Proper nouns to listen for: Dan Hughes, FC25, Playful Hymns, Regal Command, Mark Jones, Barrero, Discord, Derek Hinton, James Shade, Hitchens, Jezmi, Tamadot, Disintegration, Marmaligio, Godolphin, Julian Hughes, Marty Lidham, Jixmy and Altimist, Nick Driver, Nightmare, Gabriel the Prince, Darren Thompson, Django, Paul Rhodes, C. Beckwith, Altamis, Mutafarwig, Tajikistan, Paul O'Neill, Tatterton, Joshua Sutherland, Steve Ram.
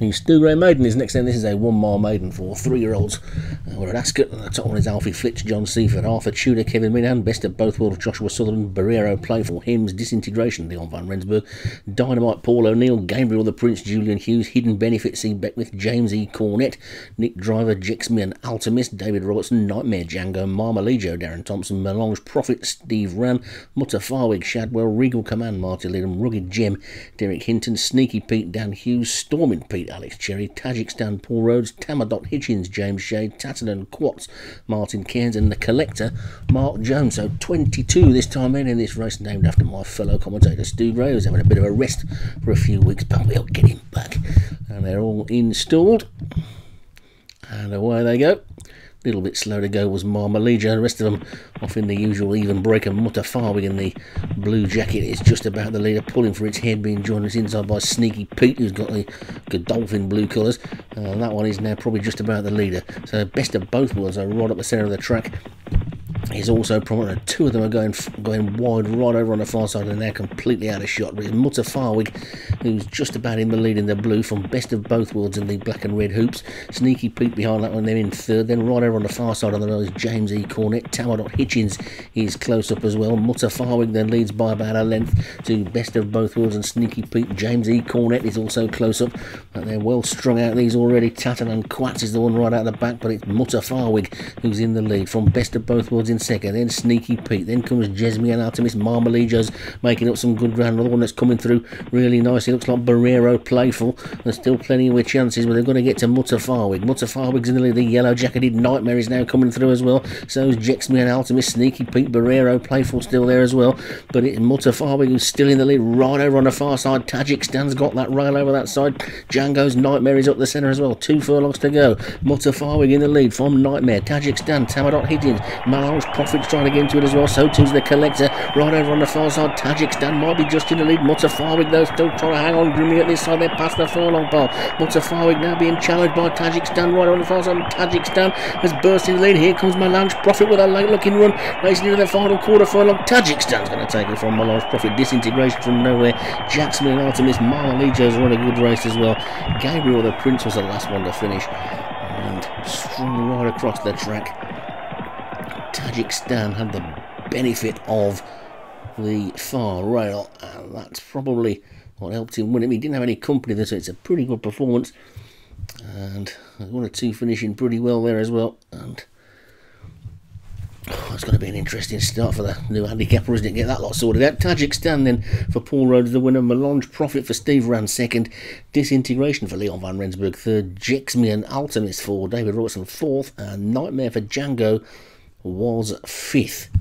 The Stu Grey Maiden is next. Then this is a 1 mile maiden for 3-year-olds. We're at Ascot. The top one is Alfie Flitch, John Seaford, Arthur Tudor, Kevin Minahan, Best of Both Worlds, Joshua Sutherland, Barrero, Playful Hymns, Disintegration, Leon Van Rensburg, Dynamite, Paul O'Neill, Gabriel the Prince, Julian Hughes, Hidden Benefits, C. Beckwith, James E. Cornette, Nick Driver, Jixmy and Altimist, David Robertson, Nightmare, Django, Marmaligio, Darren Thompson, Melange Prophet, Steve Ram, Mutafarwig, Shadwell, Regal Command, Marty Lidham, Rugged Gem, Derek Hinton, Sneaky Pete, Dan Hughes, Storming Pete, Alex Cherry, Tajikistan, Paul Rhodes, Tamadot, Hitchens, James Shade, Tatterton, Quats, Martin Cairns, and The Collector, Mark Jones. So 22 this time in this race, named after my fellow commentator Stu Grey, who's having a bit of a rest for a few weeks, but we'll get him back. And they're all installed, and away they go. A little bit slow to go was Marmaligio, the rest of them off in the usual even break, and Mutafarwig in the blue jacket is just about the leader, pulling for its head, being joined on its inside by Sneaky Pete, who's got the Godolphin blue colours, and that one is now probably just about the leader. So Best of Both Worlds are right up the centre of the track. He's also prominent. Two of them are going wide right over on the far side, and they're completely out of shot. But it's Mutafarwig who's just about in the lead in the blue from Best of Both Worlds and the black and red hoops. Sneaky Pete behind that one, they're in third. Then right over on the far side on the nose, James E. Cornette. Tamadot Hitchens is close up as well. Mutafarwig then leads by about a length to Best of Both Worlds and Sneaky Pete. James E. Cornette is also close up, but they're well strung out these already. Tatterton and Quats is the one right out the back, but it's Mutafarwig who's in the lead from Best of Both Worlds in second, then Sneaky Pete, then comes Jezmi and Altimist. Marmaligio's making up some good ground, another one that's coming through really nicely, looks like Barrero, Playful. There's still plenty of chances, but they're going to get to Mutafarwig. Mutafarwig's in the lead, the yellow jacketed Nightmare is now coming through as well, so's Jixmy and Altimist. Sneaky Pete, Barrero, Playful still there as well, but it's Mutafarwig who's still in the lead right over on the far side. Tajikistan's got that rail over that side. Django's Nightmare is up the centre as well, 2 furlongs to go. Mutafarwig in the lead from Nightmare, Tajikistan, Tamadot Higgins, Melange Prophet's trying to get into it as well, so too's The Collector right over on the far side. Tajikistan might be just in the lead. Mutafarwig though still trying to hang on grimly at this side, they're past the furlong bar. Mutafarwig now being challenged by Tajikistan right on the far side, and Tajikistan has burst in the lead. Here comes Melange Prophet with a late looking run, racing into the final quarter furlong. Tajikistan's going to take it from Melange Prophet. Disintegration from nowhere, Jackson and Artemis. Marmaligio's run a good race as well. Gabriel the Prince was the last one to finish, and strung right across the track. Tajikistan had the benefit of the far rail, and that's probably what helped him win it. He didn't have any company there, so it's a pretty good performance, and 1 or 2 finishing pretty well there as well. And it's going to be an interesting start for the new handicapper, isn't it? Get that lot sorted out. Tajikistan then for Paul Rhodes, the winner. Melange Prophet for Steve Ram second. Disintegration for Leon Van Rensburg third. Jixmy and Altimist for David Robertson fourth, and Nightmare for Django was 5th.